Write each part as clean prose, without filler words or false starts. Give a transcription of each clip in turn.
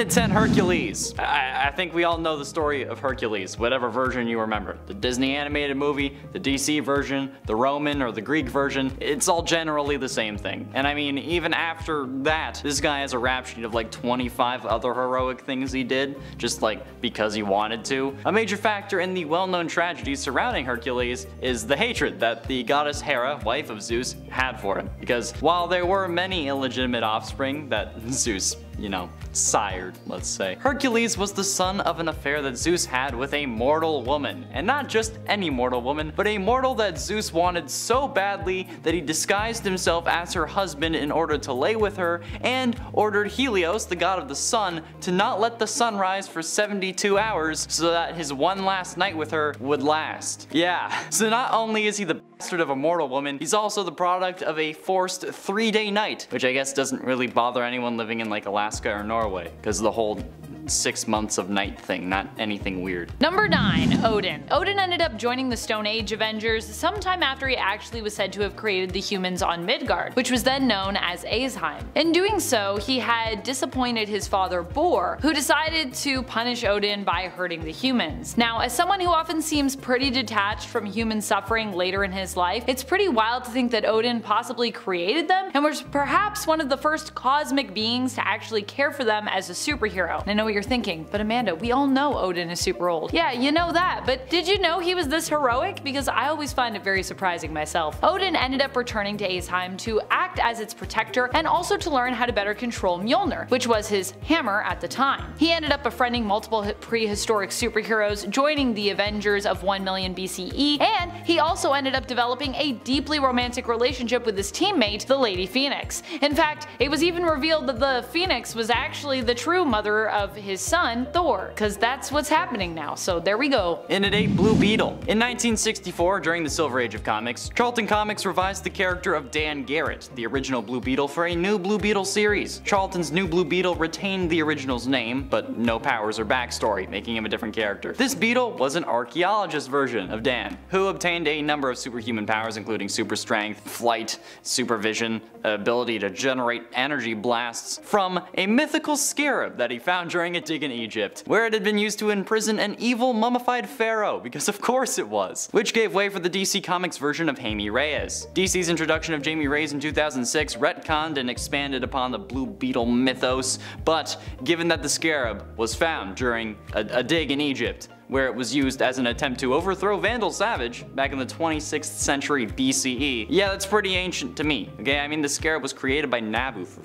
Minute 10 Hercules. I think we all know the story of Hercules, whatever version you remember. The Disney animated movie, the DC version, the Roman or the Greek version, it's all generally the same thing. And I mean, even after that, this guy has a rap sheet of like 25 other heroic things he did, just like because he wanted to. A major factor in the well-known tragedy surrounding Hercules is the hatred that the goddess Hera, wife of Zeus, had for him. Because while there were many illegitimate offspring that Zeus, you know, sired, let's say, Hercules was the son of an affair that Zeus had with a mortal woman. And not just any mortal woman, but a mortal that Zeus wanted so badly that he disguised himself as her husband in order to lay with her, and ordered Helios, the god of the sun, to not let the sun rise for 72 hours so that his one last night with her would last. Yeah, so not only is he the bastard of a mortal woman, he's also the product of a forced 3-day night, which I guess doesn't really bother anyone living in like Alaska or Norway, because the whole 6 months of night thing, not anything weird. Number 9, Odin. Odin ended up joining the Stone Age Avengers sometime after he actually was said to have created the humans on Midgard, which was then known as Aesheim. In doing so, he had disappointed his father Bor, who decided to punish Odin by hurting the humans. Now, as someone who often seems pretty detached from human suffering later in his life, it's pretty wild to think that Odin possibly created them and was perhaps one of the first cosmic beings to actually care for them as a superhero. And I know what you're thinking, but Amanda, we all know Odin is super old. Yeah, you know that, but did you know he was this heroic? Because I always find it very surprising myself. Odin ended up returning to Aesheim to act as its protector and also to learn how to better control Mjolnir, which was his hammer at the time. He ended up befriending multiple prehistoric superheroes, joining the Avengers of 1 million BCE, and he also ended up developing a deeply romantic relationship with his teammate, the Lady Phoenix. In fact, it was even revealed that the Phoenix was actually the true mother of his son, Thor, because that's what's happening now, so there we go. In at 8, Blue Beetle. In 1964, during the Silver Age of comics, Charlton Comics revised the character of Dan Garrett, the original Blue Beetle, for a new Blue Beetle series. Charlton's new Blue Beetle retained the original's name, but no powers or backstory, making him a different character. This Beetle was an archaeologist version of Dan, who obtained a number of superhuman powers including super strength, flight, supervision, ability to generate energy blasts from a mythical scarab that he found during a dig in Egypt, where it had been used to imprison an evil mummified pharaoh, because of course it was, which gave way for the DC Comics version of Jaime Reyes. DC's introduction of Jaime Reyes in 2006 retconned and expanded upon the Blue Beetle mythos, but given that the scarab was found during a dig in Egypt, where it was used as an attempt to overthrow Vandal Savage back in the 26th century BCE. Yeah, that's pretty ancient to me, okay? I mean, the scarab was created by Nabu for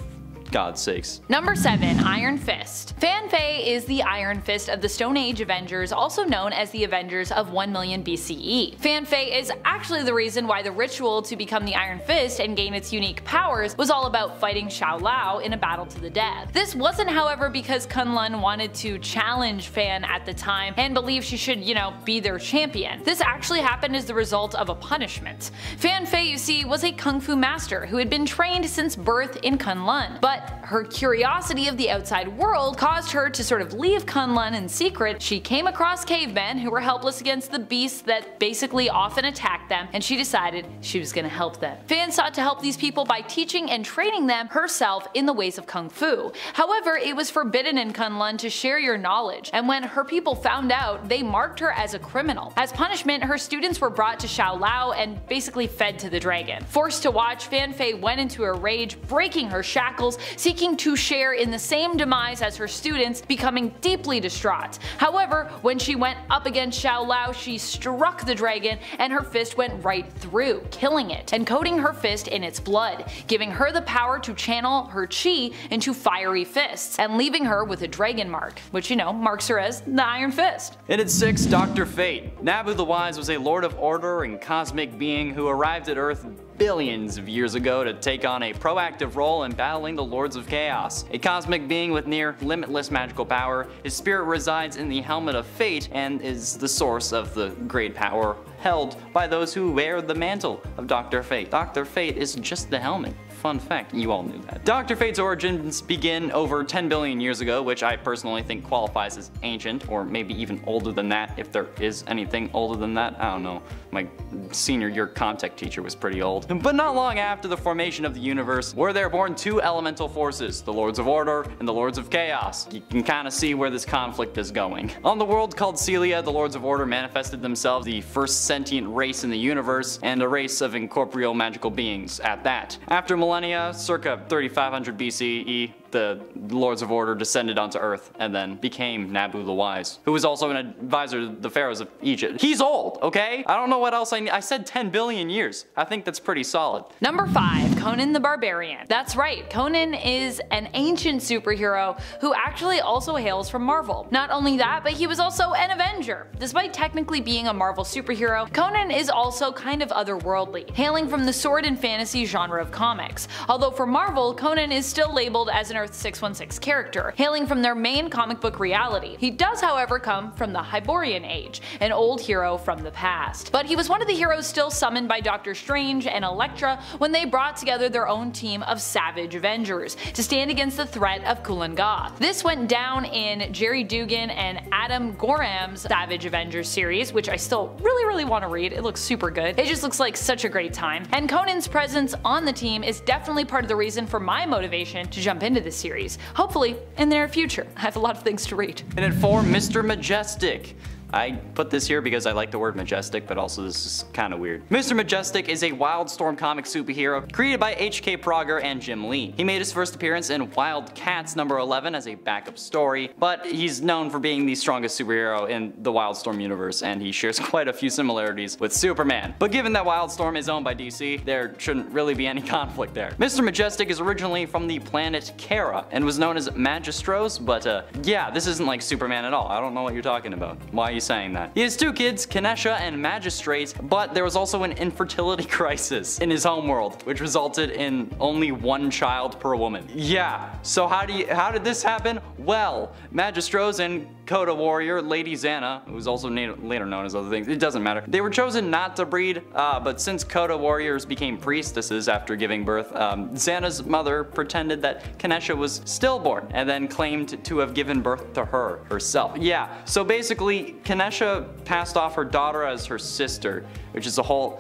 God's sakes. Number 7, Iron Fist. Fan Fei is the Iron Fist of the Stone Age Avengers, also known as the Avengers of 1 million BCE. Fan Fei is actually the reason why the ritual to become the Iron Fist and gain its unique powers was all about fighting Shao Lao in a battle to the death. This wasn't, however, because Kun Lun wanted to challenge Fan at the time and believed she should, you know, be their champion. This actually happened as the result of a punishment. Fan Fei, you see, was a kung fu master who had been trained since birth in Kun Lun, but her curiosity of the outside world caused her to sort of leave Kun Lun in secret. She came across cavemen who were helpless against the beasts that basically often attacked them, and she decided she was gonna help them. Fan sought to help these people by teaching and training them herself in the ways of kung fu. However, it was forbidden in Kun Lun to share your knowledge, and when her people found out, they marked her as a criminal. As punishment, her students were brought to Shao Lao and basically fed to the dragon. Forced to watch, Fan Fei went into a rage, breaking her shackles, seeking to share in the same demise as her students, becoming deeply distraught. However, when she went up against Shao Lao, she struck the dragon and her fist went right through, killing it, and coating her fist in its blood, giving her the power to channel her chi into fiery fists, and leaving her with a dragon mark, which, you know, marks her as the Iron Fist. And at 6, Dr. Fate. Nabu the Wise was a Lord of Order and cosmic being who arrived at Earth billions of years ago to take on a proactive role in battling the Lords of Chaos. A cosmic being with near limitless magical power, his spirit resides in the Helmet of Fate and is the source of the great power held by those who wear the mantle of Dr. Fate. Dr. Fate is just the helmet. Fun fact, you all knew that. Dr. Fate's origins begin over 10 billion years ago, which I personally think qualifies as ancient, or maybe even older than that, if there is anything older than that. I don't know, my senior year contact teacher was pretty old. But not long after the formation of the universe, were there born two elemental forces, the Lords of Order and the Lords of Chaos. You can kind of see where this conflict is going. On the world called Celia, the Lords of Order manifested themselves the first sentient race in the universe, and a race of incorporeal magical beings at that. After millennia, circa 3500 BCE, the Lords of Order descended onto Earth and then became Nabu the Wise, who was also an advisor to the pharaohs of Egypt. He's old, okay? I don't know what else I need. I said 10 billion years. I think that's pretty solid. Number 5, Conan the Barbarian. That's right, Conan is an ancient superhero who actually also hails from Marvel. Not only that, but he was also an Avenger. Despite technically being a Marvel superhero, Conan is also kind of otherworldly, hailing from the sword and fantasy genre of comics. Although for Marvel, Conan is still labeled as an Earth 616 character, hailing from their main comic book reality. He does, however, come from the Hyborian Age, an old hero from the past. But he was one of the heroes still summoned by Doctor Strange and Elektra when they brought together their own team of Savage Avengers to stand against the threat of Kun Lun. This went down in Jerry Dugan and Adam Gorham's Savage Avengers series, which I still really want to read. It looks super good. It just looks like such a great time. And Conan's presence on the team is definitely part of the reason for my motivation to jump into this series, hopefully in the near future. I have a lot of things to read. And at 4, Mr. Majestic. I put this here because I like the word majestic, but also this is kind of weird. Mr. Majestic is a Wildstorm comic superhero created by H.K. Prager and Jim Lee. He made his first appearance in Wildcats number 11 as a backup story, but he's known for being the strongest superhero in the Wildstorm universe, and he shares quite a few similarities with Superman. But given that Wildstorm is owned by DC, there shouldn't really be any conflict there. Mr. Majestic is originally from the planet Kara and was known as Magistrates, but yeah, this isn't like Superman at all. I don't know what you're talking about. Why are you saying that? He has two kids, Kinesha and Magistrates, but there was also an infertility crisis in his homeworld, which resulted in only one child per woman. Yeah, so how did this happen? Well, Magistrates and Kota warrior Lady Xana, who was also later known as other things, it doesn't matter. They were chosen not to breed, but since Kota warriors became priestesses after giving birth, Xana's mother pretended that Kinesha was stillborn and then claimed to have given birth to her herself. Yeah, so basically Kinesha passed off her daughter as her sister, which is a whole,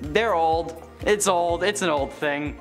they're old, it's an old thing.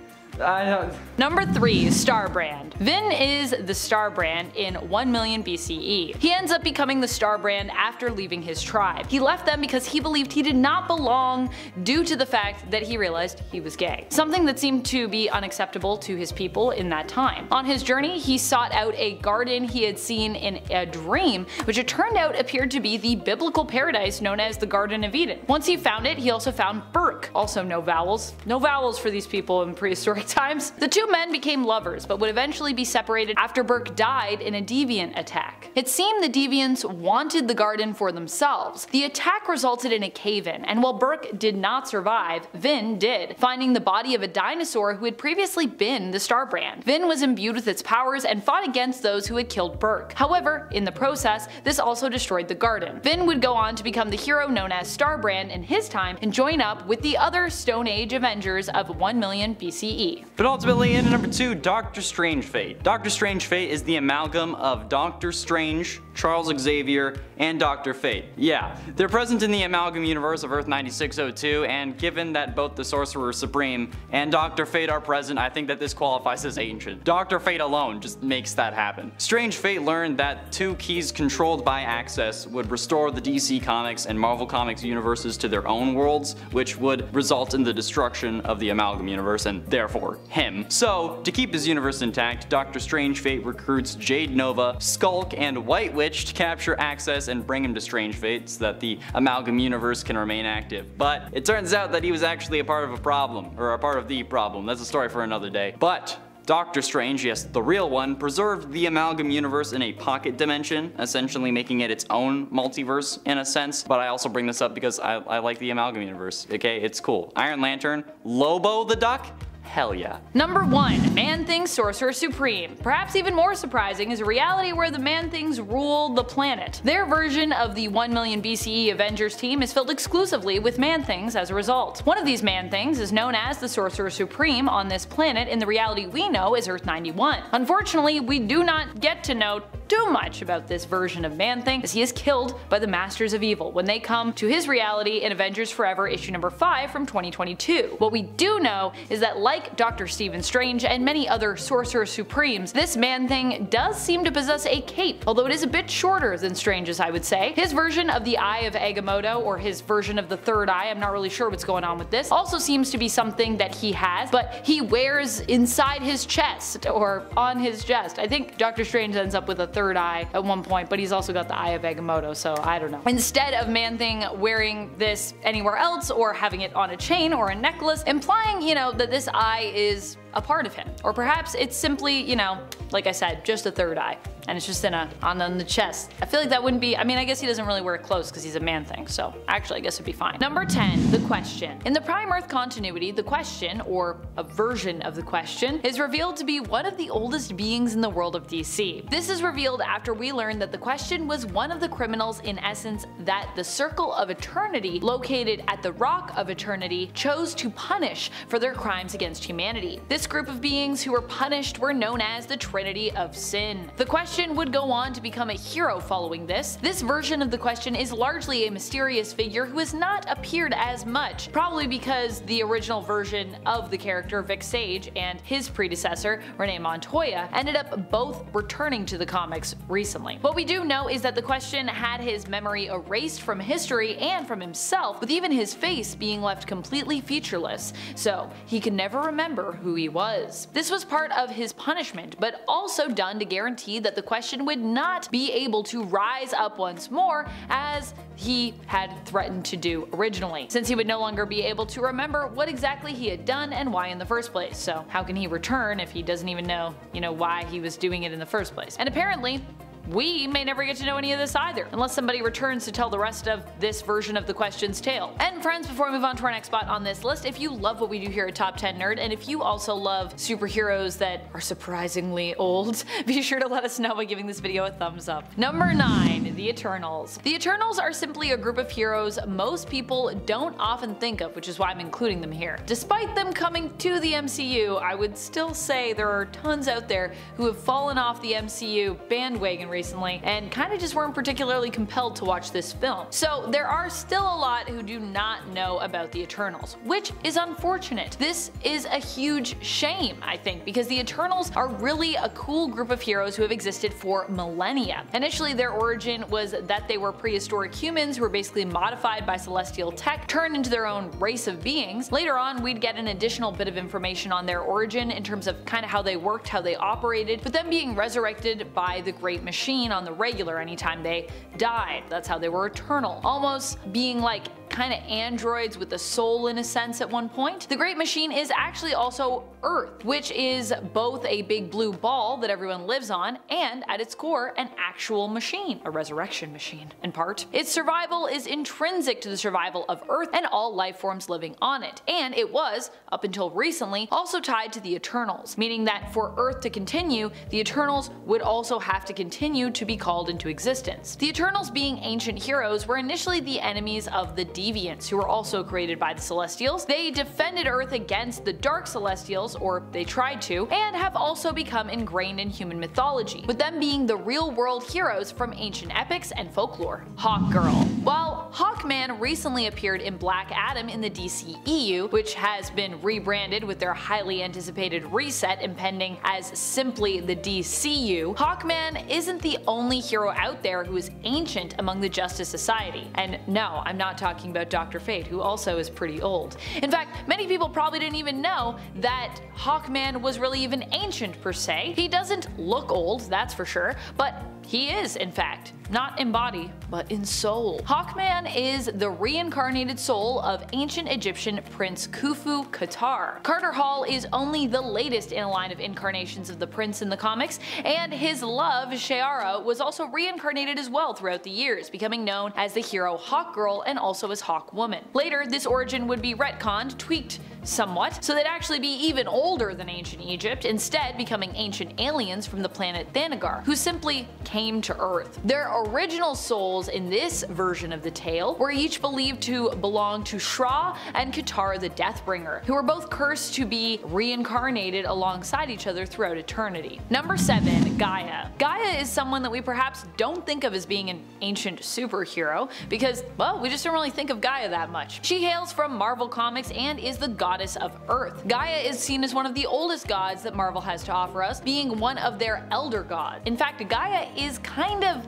Number 3, Starbrand. Vin is the Starbrand in 1 million BCE. He ends up becoming the Starbrand after leaving his tribe. He left them because he believed he did not belong due to the fact that he realized he was gay, something that seemed to be unacceptable to his people in that time. On his journey, he sought out a garden he had seen in a dream, which it turned out appeared to be the biblical paradise known as the Garden of Eden. Once he found it, he also found Burke. Also no vowels. No vowels for these people in prehistoric times. The two men became lovers, but would eventually be separated after Burke died in a deviant attack. It seemed the deviants wanted the garden for themselves. The attack resulted in a cave-in, and while Burke did not survive, Vin did, finding the body of a dinosaur who had previously been the Starbrand. Vin was imbued with its powers and fought against those who had killed Burke. However, in the process, this also destroyed the garden. Vin would go on to become the hero known as Starbrand in his time and join up with the other Stone Age Avengers of 1 million BCE. But ultimately, in at number 2, Doctor Strange Fate. Doctor Strange Fate is the amalgam of Doctor Strange, Charles Xavier, and Dr. Fate. Yeah, they're present in the Amalgam Universe of Earth 9602, and given that both the Sorcerer Supreme and Dr. Fate are present, I think that this qualifies as ancient. Dr. Fate alone just makes that happen. Strange Fate learned that two keys controlled by Access would restore the DC Comics and Marvel Comics universes to their own worlds, which would result in the destruction of the Amalgam Universe, and therefore him. So, to keep his universe intact, Doctor Strange Fate recruits Jade Nova, Skulk, and White Witch to capture Access and bring him to Strange Fate so that the Amalgam Universe can remain active. But it turns out that he was actually a part of a problem, or a part of the problem. That's a story for another day. But Doctor Strange, yes, the real one, preserved the Amalgam Universe in a pocket dimension, essentially making it its own multiverse in a sense. But I also bring this up because I like the Amalgam Universe, okay? It's cool. Iron Lantern, Lobo the Duck, Hell yeah. Number 1. Man-Thing Sorcerer Supreme. Perhaps even more surprising is a reality where the Man-Things rule the planet. Their version of the 1 million BCE Avengers team is filled exclusively with Man-Things as a result. One of these Man-Things is known as the Sorcerer Supreme on this planet in the reality we know as Earth 91. Unfortunately, we do not get to know too much about this version of Man-Thing, as he is killed by the Masters of Evil when they come to his reality in Avengers Forever issue number 5 from 2022. What we do know is that, like Dr. Stephen Strange and many other Sorcerer Supremes, this Man-Thing does seem to possess a cape, although it is a bit shorter than Strange's, I would say. His version of the Eye of Agamotto, or his version of the Third Eye, I'm not really sure what's going on with this, also seems to be something that he has, but he wears inside his chest, or on his chest. I think Dr. Strange ends up with a Third Eye at one point, but he's also got the Eye of Agamotto, so I don't know. Instead of Man-Thing wearing this anywhere else or having it on a chain or a necklace, implying, you know, that this eye is a part of him. Or perhaps it's simply, you know, like I said, just a third eye. And it's just in on the chest. I feel like that wouldn't be, I mean, I guess he doesn't really wear clothes because he's a Man-Thing, so actually I guess it'd be fine. Number 10, The Question. In the Prime Earth continuity, The Question, or a version of The Question, is revealed to be one of the oldest beings in the world of DC. This is revealed after we learned that The Question was one of the criminals in essence that the Circle of Eternity, located at the Rock of Eternity, chose to punish for their crimes against humanity. This group of beings who were punished were known as the Trinity of Sin. The Question would go on to become a hero following this. This version of The Question is largely a mysterious figure who has not appeared as much, probably because the original version of the character, Vic Sage, and his predecessor, Renee Montoya, ended up both returning to the comics recently. What we do know is that The Question had his memory erased from history and from himself, with even his face being left completely featureless, so he could never remember who he was. This was part of his punishment, but also done to guarantee that The Question would not be able to rise up once more as he had threatened to do originally, since he would no longer be able to remember what exactly he had done and why in the first place. So how can he return if he doesn't even know, you know, why he was doing it in the first place? And apparently, we may never get to know any of this either, unless somebody returns to tell the rest of this version of The Question's tale. And friends, before we move on to our next spot on this list, if you love what we do here at Top 10 Nerd, and if you also love superheroes that are surprisingly old, be sure to let us know by giving this video a thumbs up. Number 9, The Eternals. The Eternals are simply a group of heroes most people don't often think of, which is why I'm including them here. Despite them coming to the MCU, I would still say there are tons out there who have fallen off the MCU bandwagon recently and kind of just weren't particularly compelled to watch this film. So there are still a lot who do not know about the Eternals, which is unfortunate. This is a huge shame, I think, because the Eternals are really a cool group of heroes who have existed for millennia. Initially, their origin was that they were prehistoric humans who were basically modified by celestial tech, turned into their own race of beings. Later on, we'd get an additional bit of information on their origin in terms of kind of how they worked, how they operated, but them being resurrected by the Great Machine on the regular anytime they died. That's how they were eternal, almost being like kind of androids with a soul in a sense at one point. The Great Machine is actually also Earth, which is both a big blue ball that everyone lives on and, at its core, an actual machine, a resurrection machine, in part. Its survival is intrinsic to the survival of Earth and all life forms living on it, and it was, up until recently, also tied to the Eternals, meaning that for Earth to continue, the Eternals would also have to continue to be called into existence. The Eternals, being ancient heroes, were initially the enemies of the Deviants, who were also created by the Celestials. They defended Earth against the Dark Celestials, or they tried to, and have also become ingrained in human mythology, with them being the real-world heroes from ancient epics and folklore. Hawkgirl. While Hawkman recently appeared in Black Adam in the DCEU, which has been rebranded with their highly anticipated reset impending as simply the DCU, Hawkman isn't the only hero out there who is ancient among the Justice Society. And no, I'm not talking about Dr. Fate, who also is pretty old. In fact, many people probably didn't even know that Hawkman was really even ancient per se. He doesn't look old, that's for sure, but he is, in fact, not in body, but in soul. Hawkman is the reincarnated soul of ancient Egyptian Prince Khufu Kattar. Carter Hall is only the latest in a line of incarnations of the prince in the comics, and his love, Sheara, was also reincarnated as well throughout the years, becoming known as the hero Hawkgirl and also a was Hawk Woman. Later, this origin would be retconned, tweaked somewhat, so they'd actually be even older than ancient Egypt, instead becoming ancient aliens from the planet Thanagar, who simply came to Earth. Their original souls in this version of the tale were each believed to belong to Shra and Katara the Deathbringer, who were both cursed to be reincarnated alongside each other throughout eternity. Number 7. Gaia. Gaia is someone that we perhaps don't think of as being an ancient superhero, because, well, we just don't really think of Gaia that much. She hails from Marvel Comics and is the goddess of Earth. Gaia is seen as one of the oldest gods that Marvel has to offer us, being one of their elder gods. In fact, Gaia is kind of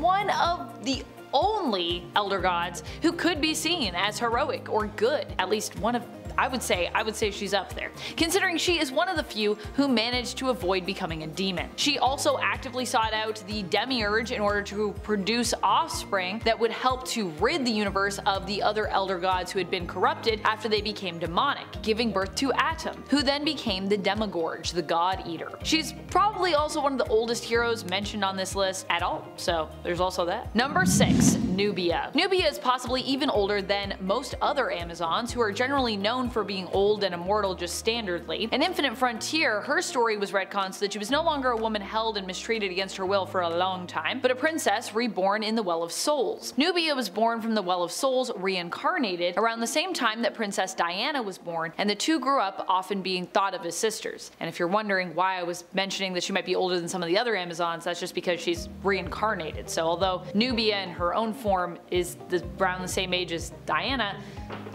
one of the only elder gods who could be seen as heroic or good. At least one of, I would say she's up there, considering she is one of the few who managed to avoid becoming a demon. She also actively sought out the demiurge in order to produce offspring that would help to rid the universe of the other elder gods who had been corrupted after they became demonic, giving birth to Atum, who then became the Demogorge, the God Eater. She's probably also one of the oldest heroes mentioned on this list at all, so there's also that. Number 6. Nubia. Nubia is possibly even older than most other Amazons, who are generally known for being old and immortal just standardly. In Infinite Frontier, her story was retconned so that she was no longer a woman held and mistreated against her will for a long time, but a princess reborn in the Well of Souls. Nubia was born from the Well of Souls reincarnated around the same time that Princess Diana was born, and the two grew up, often being thought of as sisters. And if you're wondering why I was mentioning that she might be older than some of the other Amazons, that's just because she's reincarnated. So although Nubia in her own form is around the same age as Diana,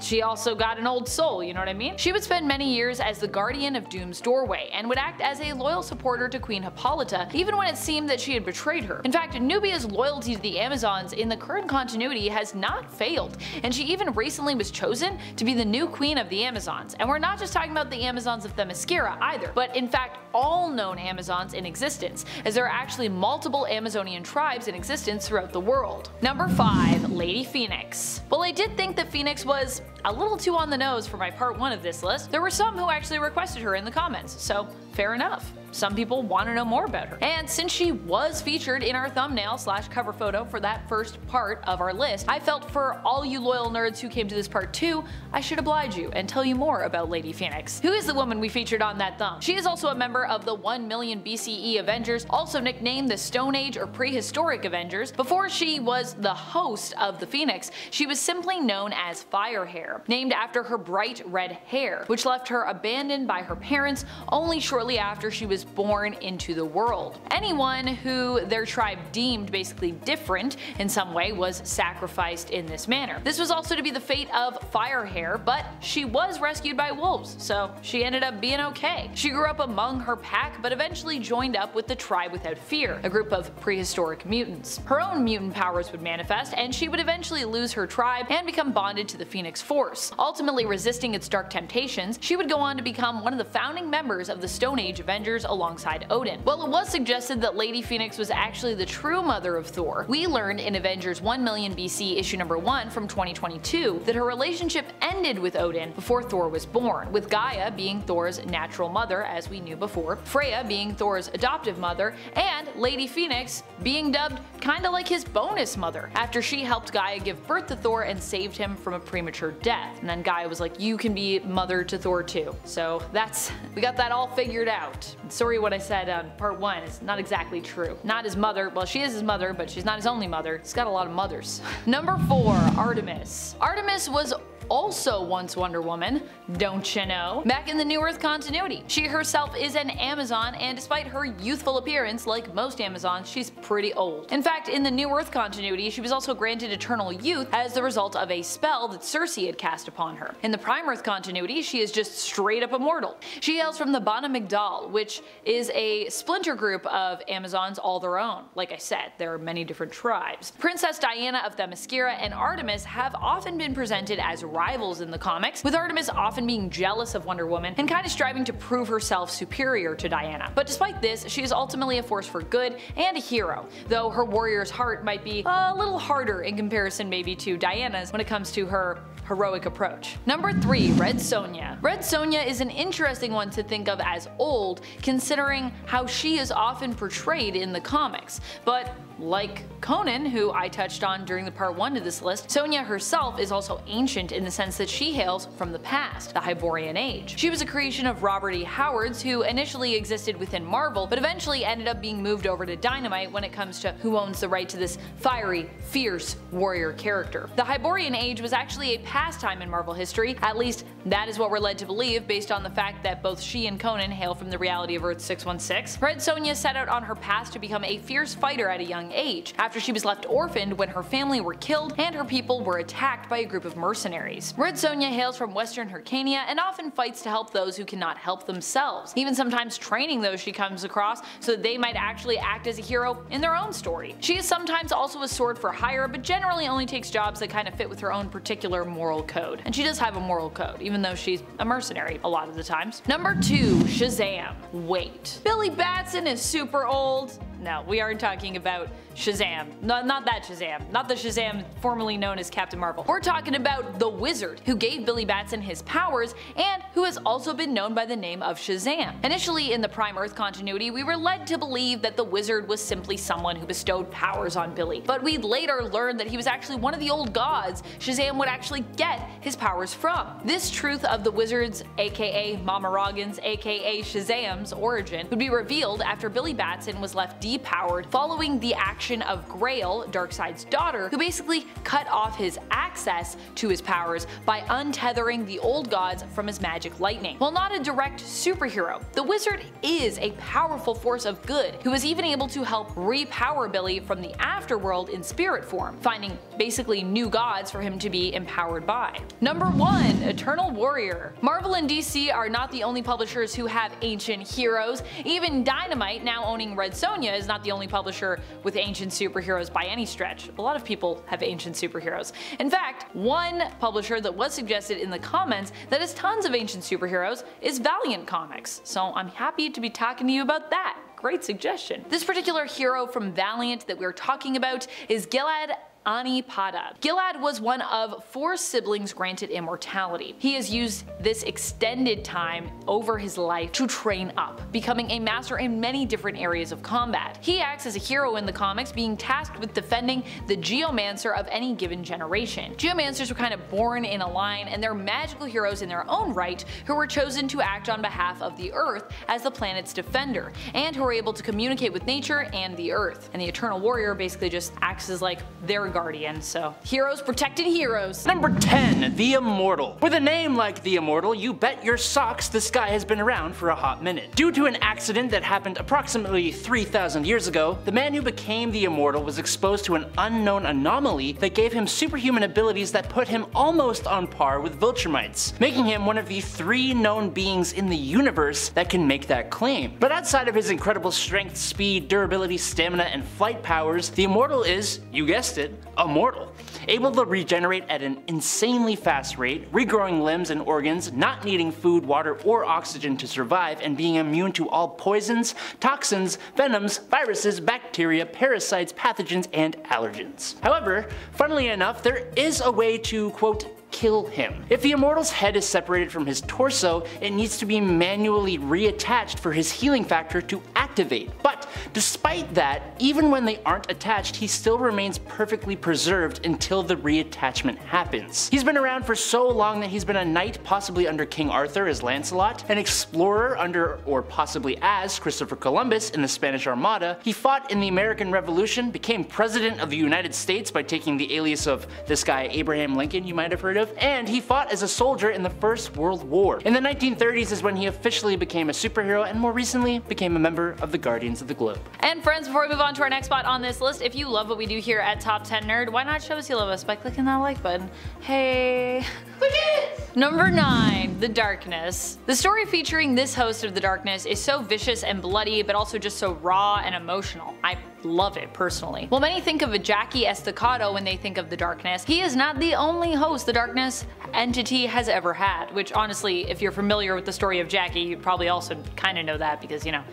she also got an old soul, you know what I mean? She would spend many years as the guardian of Doom's doorway, and would act as a loyal supporter to Queen Hippolyta, even when it seemed that she had betrayed her. In fact, Nubia's loyalty to the Amazons in the current continuity has not failed, and she even recently was chosen to be the new queen of the Amazons. And we're not just talking about the Amazons of Themyscira either, but in fact all known Amazons in existence, as there are actually multiple Amazonian tribes in existence throughout the world. Number 5. Lady Phoenix. While I did think that Phoenix was a little too on the nose for my part 1 of this list, there were some who actually requested her in the comments, so fair enough. Some people want to know more about her. And since she was featured in our thumbnail / cover photo for that first part of our list, I felt for all you loyal nerds who came to this part 2, I should oblige you and tell you more about Lady Phoenix, who is the woman we featured on that thumb. She is also a member of the 1 million BCE Avengers, also nicknamed the Stone Age or Prehistoric Avengers. Before she was the host of the Phoenix, she was simply known as Firehair, named after her bright red hair, which left her abandoned by her parents only shortly after she was born into the world. Anyone who their tribe deemed basically different in some way was sacrificed in this manner. This was also to be the fate of Firehair, but she was rescued by wolves, so she ended up being okay. She grew up among her pack, but eventually joined up with the Tribe Without Fear, a group of prehistoric mutants. Her own mutant powers would manifest, and she would eventually lose her tribe and become bonded to the Phoenix Force. Ultimately resisting its dark temptations, she would go on to become one of the founding members of the Stone Age Avengers, alongside Odin. While it was suggested that Lady Phoenix was actually the true mother of Thor, we learned in Avengers 1 million BC issue number 1 from 2022 that her relationship ended with Odin before Thor was born, with Gaia being Thor's natural mother as we knew before, Freya being Thor's adoptive mother, and Lady Phoenix being dubbed kinda like his bonus mother, after she helped Gaia give birth to Thor and saved him from a premature death. And then Gaia was like, you can be mother to Thor too. So that's, we got that all figured out. Sorry what I said on part 1, it's not exactly true. Not his mother, well she is his mother, but she's not his only mother. He's got a lot of mothers. Number 4, Artemis. Artemis was also once Wonder Woman, don't you know, back in the New Earth continuity. She herself is an Amazon, and despite her youthful appearance, like most Amazons, she's pretty old. In fact, in the New Earth continuity, she was also granted eternal youth as the result of a spell that Circe had cast upon her. In the Prime Earth continuity, she is just straight up immortal. She hails from the Bana Migdal, which is a splinter group of Amazons all their own. Like I said, there are many different tribes. Princess Diana of Themyscira and Artemis have often been presented as rivals in the comics, with Artemis often being jealous of Wonder Woman and kind of striving to prove herself superior to Diana. But despite this, she is ultimately a force for good and a hero, though her warrior's heart might be a little harder in comparison maybe to Diana's when it comes to her heroic approach. Number 3, Red Sonja. Red Sonja is an interesting one to think of as old, considering how she is often portrayed in the comics, but Like Conan, who I touched on during the part 1 of this list, Sonya herself is also ancient in the sense that she hails from the past, the Hyborian Age. She was a creation of Robert E. Howard's, who initially existed within Marvel, but eventually ended up being moved over to Dynamite when it comes to who owns the right to this fiery, fierce warrior character. The Hyborian Age was actually a pastime in Marvel history, at least that is what we're led to believe based on the fact that both she and Conan hail from the reality of Earth 616. Red Sonya set out on her path to become a fierce fighter at a young age, after she was left orphaned when her family were killed and her people were attacked by a group of mercenaries. Red Sonya hails from Western Hyrcania and often fights to help those who cannot help themselves, even sometimes training those she comes across so that they might actually act as a hero in their own story. She is sometimes also a sword for hire, but generally only takes jobs that kind of fit with her own particular moral code. And she does have a moral code, even though she's a mercenary a lot of the times. Number 2, Shazam. Wait. Billy Batson is super old. No, we aren't talking about Shazam. No, not that Shazam. Not the Shazam formerly known as Captain Marvel. We're talking about the Wizard, who gave Billy Batson his powers and who has also been known by the name of Shazam. Initially in the Prime Earth continuity, we were led to believe that the Wizard was simply someone who bestowed powers on Billy, but we later learned that he was actually one of the old gods Shazam would actually get his powers from. This truth of the Wizard's, aka Mama Roggan's, aka Shazam's origin would be revealed after Billy Batson was left depowered following the action of Grail, Darkseid's daughter, who basically cut off his access to his powers by untethering the old gods from his magic lightning. While not a direct superhero, the Wizard is a powerful force of good who was even able to help repower Billy from the afterworld in spirit form, finding basically new gods for him to be empowered by. Number 1, Eternal Warrior. Marvel and DC are not the only publishers who have ancient heroes. Even Dynamite, now owning Red Sonya, is not the only publisher with ancient superheroes by any stretch. A lot of people have ancient superheroes. In fact, one publisher that was suggested in the comments that has tons of ancient superheroes is Valiant Comics, so I'm happy to be talking to you about that. Great suggestion. This particular hero from Valiant that we're talking about is Gilad Ani Pada. Gilad was one of 4 siblings granted immortality. He has used this extended time over his life to train up, becoming a master in many different areas of combat. He acts as a hero in the comics, being tasked with defending the Geomancer of any given generation. Geomancers were kind of born in a line, and they're magical heroes in their own right who were chosen to act on behalf of the Earth as the planet's defender, and who are able to communicate with nature and the Earth. And the Eternal Warrior basically just acts as like their guardian, so heroes protecting heroes. Number 10, The Immortal. With a name like The Immortal, you bet your socks this guy has been around for a hot minute. Due to an accident that happened approximately 3,000 years ago, the man who became The Immortal was exposed to an unknown anomaly that gave him superhuman abilities that put him almost on par with vulture mites, making him one of the 3 known beings in the universe that can make that claim. But outside of his incredible strength, speed, durability, stamina, and flight powers, The Immortal is, you guessed it, immortal, able to regenerate at an insanely fast rate, regrowing limbs and organs, not needing food, water, or oxygen to survive, and being immune to all poisons, toxins, venoms, viruses, bacteria, parasites, pathogens, and allergens. However, funnily enough, there is a way to, quote, kill him. If the Immortal's head is separated from his torso, it needs to be manually reattached for his healing factor to activate. But despite that, even when they aren't attached, he still remains perfectly preserved until the reattachment happens. He's been around for so long that he's been a knight, possibly under King Arthur as Lancelot, an explorer under or possibly as Christopher Columbus in the Spanish Armada. He fought in the American Revolution, became President of the United States by taking the alias of this guy Abraham Lincoln you might have heard of, and he fought as a soldier in the First World War. In the 1930s is when he officially became a superhero and more recently became a member of the Guardians of the Globe. And friends, before we move on to our next spot on this list, if you love what we do here at Top 10 Nerd, why not show us you love us by clicking that like button? Hey. Click it! Number 9, The Darkness. The story featuring this host of The Darkness is so vicious and bloody, but also just so raw and emotional. I love it personally. While many think of Jackie Estacado when they think of The Darkness, he is not the only host The Darkness entity has ever had, which honestly, if you're familiar with the story of Jackie, you probably also kind of know that because, you know,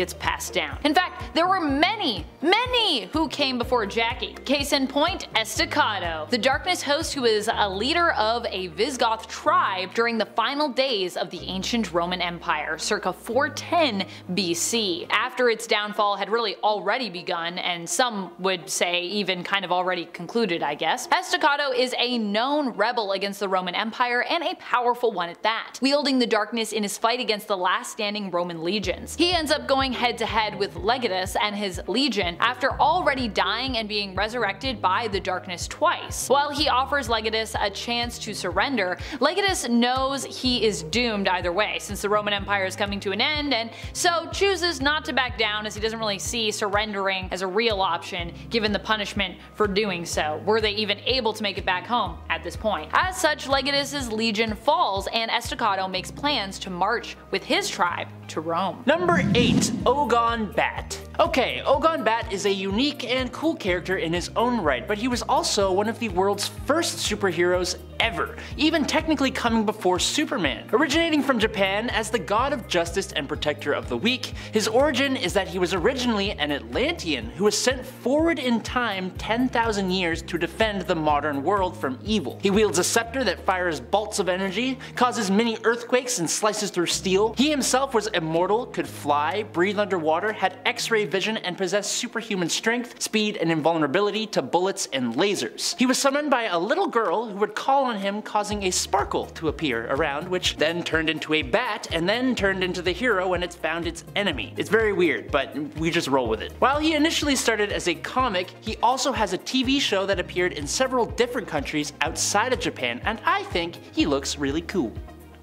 gets passed down. In fact, there were many who came before Jackie. Case in point, Estacado, the Darkness host who is a leader of a Visigoth tribe during the final days of the ancient Roman Empire, circa 410 BC, after its downfall had really already begun, and some would say even kind of already concluded, I guess. Estacado is a known rebel against the Roman Empire, and a powerful one at that, wielding the Darkness in his fight against the last standing Roman legions. He ends up going head to head with Legatus and his legion after already dying and being resurrected by the Darkness twice. While he offers Legatus a chance to surrender, Legatus knows he is doomed either way, since the Roman Empire is coming to an end, and so chooses not to back down, as he doesn't really see surrendering as a real option given the punishment for doing so, were they even able to make it back home at this point. As such, Legatus's legion falls, and Estacado makes plans to march with his tribe to Rome. Number 8. Ogon Bat. Okay, Ogon Bat is a unique and cool character in his own right, but he was also one of the world's first superheroes ever, even technically coming before Superman. Originating from Japan as the god of justice and protector of the weak, his origin is that he was originally an Atlantean who was sent forward in time 10,000 years to defend the modern world from evil. He wields a scepter that fires bolts of energy, causes mini earthquakes, and slices through steel. He himself was immortal, could fly, breathe underwater, had X-ray vision, and possessed superhuman strength, speed, and invulnerability to bullets and lasers. He was summoned by a little girl who would call on him, causing a sparkle to appear around, which then turned into a bat, and then turned into the hero when it's found its enemy. It's very weird, but we just roll with it. While he initially started as a comic, he also has a TV show that appeared in several different countries outside of Japan, and I think he looks really cool.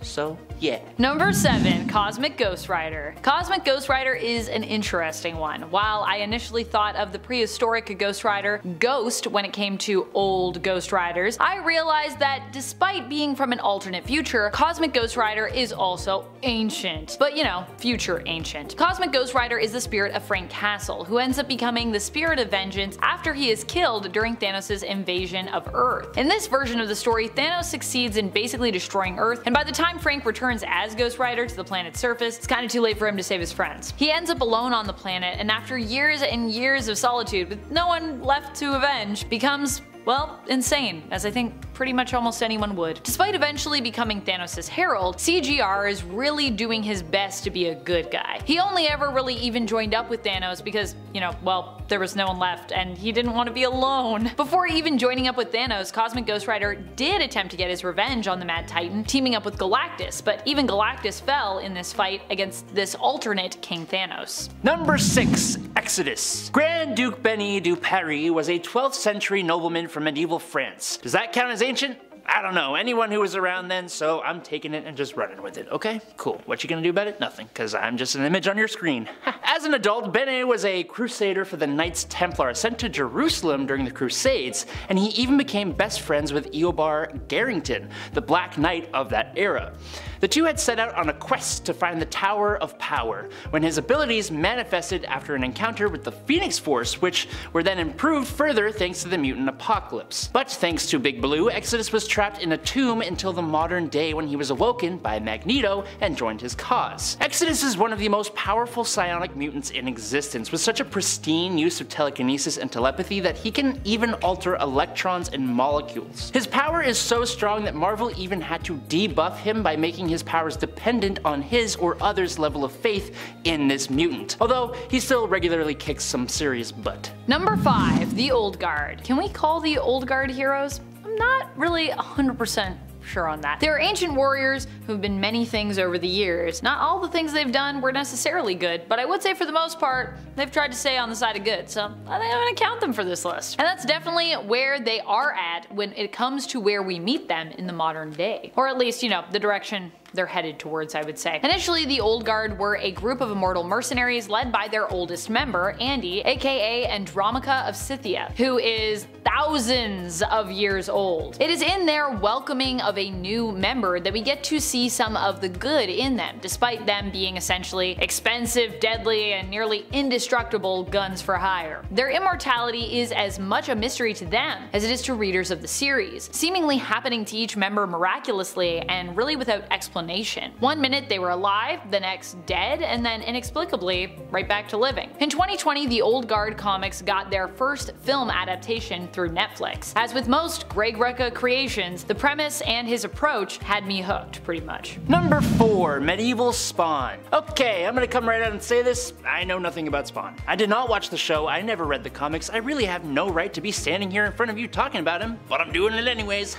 So, yeah. Number 7. Cosmic Ghost Rider. Cosmic Ghost Rider is an interesting one. While I initially thought of the prehistoric Ghost Rider Ghost when it came to old Ghost Riders, I realized that despite being from an alternate future, Cosmic Ghost Rider is also ancient. But you know, future ancient. Cosmic Ghost Rider is the spirit of Frank Castle, who ends up becoming the Spirit of Vengeance after he is killed during Thanos' invasion of Earth. In this version of the story, Thanos succeeds in basically destroying Earth, and by the time Frank returns as Ghost Rider to the planet's surface, it's kinda too late for him to save his friends. He ends up alone on the planet, and after years and years of solitude with no one left to avenge, becomes, well, insane, as I think pretty much almost anyone would. Despite eventually becoming Thanos' herald, CGR is really doing his best to be a good guy. He only ever really even joined up with Thanos because, you know, well, there was no one left and he didn't want to be alone. Before even joining up with Thanos, Cosmic Ghost Rider did attempt to get his revenge on the Mad Titan, teaming up with Galactus, but even Galactus fell in this fight against this alternate King Thanos. Number 6. Exodus. Grand Duke Benny du Parry was a 12th century nobleman from medieval France. Does that count as ancient? I don't know, anyone who was around then, so I'm taking it and just running with it, okay? Cool. What you gonna do about it? Nothing, because I'm just an image on your screen. As an adult, Bennet was a crusader for the Knights Templar, sent to Jerusalem during the Crusades, and he even became best friends with Eobar Garrington, the Black Knight of that era. The two had set out on a quest to find the Tower of Power, when his abilities manifested after an encounter with the Phoenix Force, which were then improved further thanks to the mutant apocalypse. But thanks to Big Blue, Exodus was trapped in a tomb until the modern day when he was awoken by Magneto and joined his cause. Exodus is one of the most powerful psionic mutants in existence, with such a pristine use of telekinesis and telepathy that he can even alter electrons and molecules. His power is so strong that Marvel even had to debuff him by making his powers dependent on his or others' level of faith in this mutant, although he still regularly kicks some serious butt. Number 5. The Old Guard. Can we call the Old Guard heroes? I'm not really 100% sure on that. They are ancient warriors who've been many things over the years. Not all the things they've done were necessarily good, but I would say for the most part, they've tried to stay on the side of good, so I'm gonna count them for this list. And that's definitely where they are at when it comes to where we meet them in the modern day. Or at least, you know, the direction they're headed towards, I would say. Initially, the Old Guard were a group of immortal mercenaries led by their oldest member, Andy, aka Andromache of Scythia, who is thousands of years old. It is in their welcoming of a new member that we get to see some of the good in them, despite them being essentially expensive, deadly, and nearly indestructible guns for hire. Their immortality is as much a mystery to them as it is to readers of the series, seemingly happening to each member miraculously and really without explanation explanation. 1 minute they were alive, the next dead, and then inexplicably right back to living. In 2020, the Old Guard comics got their first film adaptation through Netflix. As with most Greg Rucka creations, the premise and his approach had me hooked, pretty much. Number 4. Medieval Spawn. Okay, I'm gonna come right out and say this, I know nothing about Spawn. I did not watch the show, I never read the comics, I really have no right to be standing here in front of you talking about him, but I'm doing it anyways.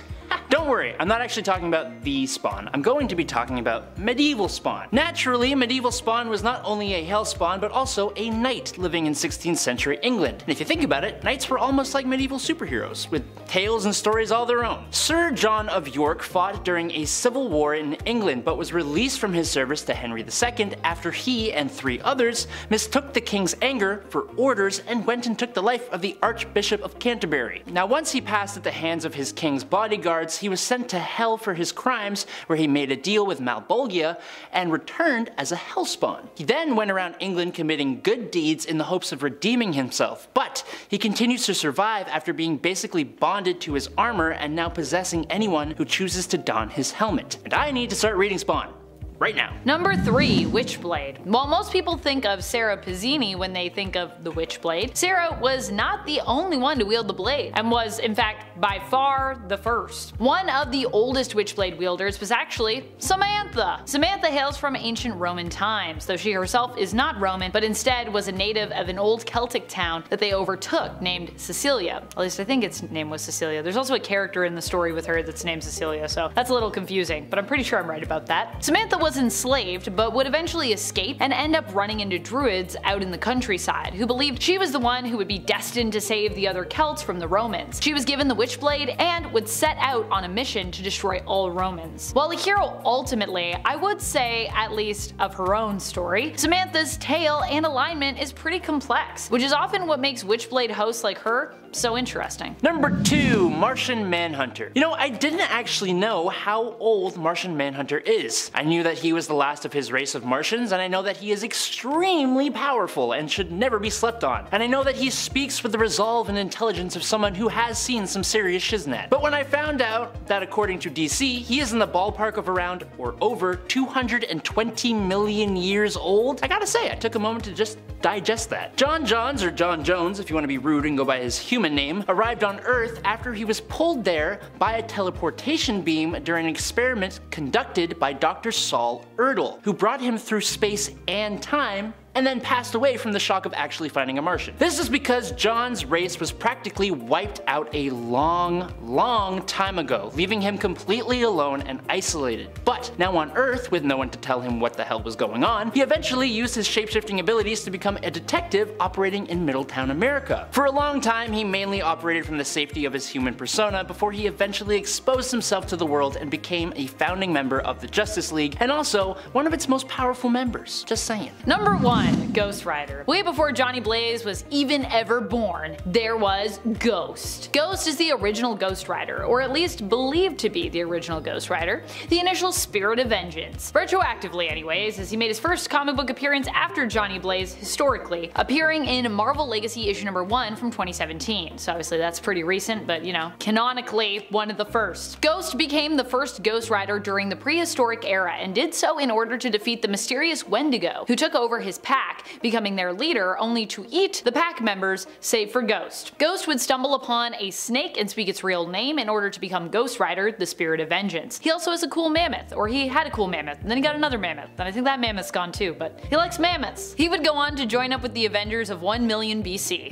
Don't worry, I'm not actually talking about the Spawn. I'm going to be talking about medieval Spawn. Naturally, medieval Spawn was not only a hell spawn, but also a knight living in 16th century England. And if you think about it, knights were almost like medieval superheroes, with tales and stories all their own. Sir John of York fought during a civil war in England, but was released from his service to Henry II after he and 3 others mistook the king's anger for orders and went and took the life of the Archbishop of Canterbury. Now, once he passed at the hands of his king's bodyguards, he was sent to hell for his crimes, where he made a deal with Malbolgia and returned as a hellspawn. He then went around England committing good deeds in the hopes of redeeming himself, but he continues to survive after being basically bonded to his armor and now possessing anyone who chooses to don his helmet. And I need to start reading Spawn. Right now. Number 3, Witchblade. While most people think of Sarah Pizzini when they think of the Witchblade, Sarah was not the only one to wield the blade, and was in fact by far the first. One of the oldest Witchblade wielders was actually Samantha. Samantha hails from ancient Roman times, though she herself is not Roman, but instead was a native of an old Celtic town that they overtook named Cecilia. At least I think its name was Cecilia. There's also a character in the story with her that's named Cecilia, so that's a little confusing, but I'm pretty sure I'm right about that. Samantha was enslaved, but would eventually escape and end up running into druids out in the countryside, who believed she was the one who would be destined to save the other Celts from the Romans. She was given the Witchblade and would set out on a mission to destroy all Romans. While a hero ultimately, I would say, at least of her own story, Samantha's tale and alignment is pretty complex, which is often what makes Witchblade hosts like her so interesting. Number 2, Martian Manhunter. You know, I didn't actually know how old Martian Manhunter is. I knew that he was the last of his race of Martians, and I know that he is extremely powerful and should never be slept on. And I know that he speaks with the resolve and intelligence of someone who has seen some serious shiznit. But when I found out that according to DC, he is in the ballpark of around or over 220 million years old, I gotta say, I took a moment to just digest that. John Johns, or John Jones if you want to be rude and go by his human name, arrived on Earth after he was pulled there by a teleportation beam during an experiment conducted by Dr. Saul Ertl, who brought him through space and time, and then passed away from the shock of actually finding a Martian. This is because John's race was practically wiped out a long, long time ago, leaving him completely alone and isolated. But now on Earth, with no one to tell him what the hell was going on, he eventually used his shape-shifting abilities to become a detective operating in Middletown, America. For a long time, he mainly operated from the safety of his human persona before he eventually exposed himself to the world and became a founding member of the Justice League, and also one of its most powerful members. Just saying. Number 1. Ghost Rider. Way before Johnny Blaze was even ever born, there was Ghost. Ghost is the original Ghost Rider, or at least believed to be the original Ghost Rider, the initial spirit of vengeance. Retroactively anyways, as he made his first comic book appearance after Johnny Blaze historically, appearing in Marvel Legacy issue number 1 from 2017. So obviously that's pretty recent, but you know, canonically one of the first. Ghost became the first Ghost Rider during the prehistoric era, and did so in order to defeat the mysterious Wendigo, who took over his pack, becoming their leader, only to eat the pack members, save for Ghost. Ghost would stumble upon a snake and speak its real name in order to become Ghost Rider, the spirit of vengeance. He also has a cool mammoth, or he had a cool mammoth, and then he got another mammoth, and I think that mammoth's gone too, but he likes mammoths. He would go on to join up with the Avengers of 1 million BC.